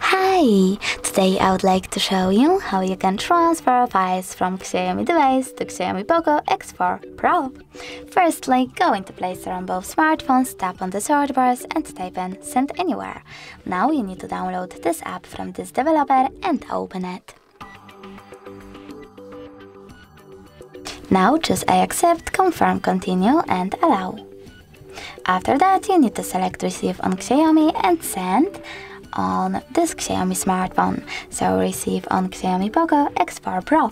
Hi! Today I would like to show you how you can transfer files from Xiaomi device to Xiaomi Poco X4 Pro. Firstly, go into Play Store on both smartphones, tap on the search bars and type in Send Anywhere. Now you need to download this app from this developer and open it. Now choose I accept, confirm, continue and allow. After that you need to select receive on Xiaomi and send on this Xiaomi smartphone, so receive on Xiaomi Poco X4 Pro.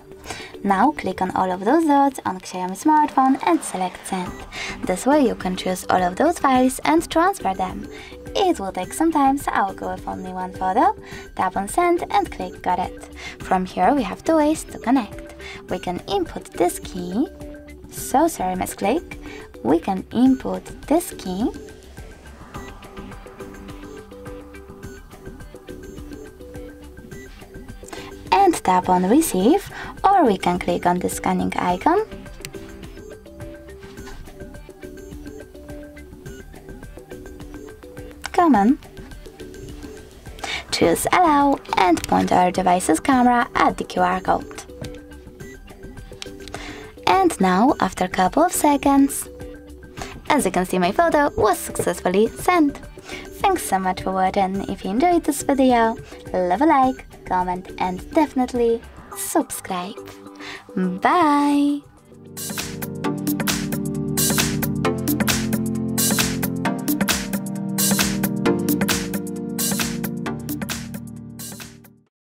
Now click on all of those dots on Xiaomi smartphone and select send. This way you can choose all of those files and transfer them. It will take some time, so I'll go with only one photo, tap on send and click got it. From here we have two ways to connect. We can input this key, we can input this key and tap on receive, or we can click on the scanning icon choose allow and point our device's camera at the QR code. And now, after a couple of seconds, as you can see, my photo was successfully sent. Thanks so much for watching. If you enjoyed this video, leave a like, comment and definitely subscribe. Bye!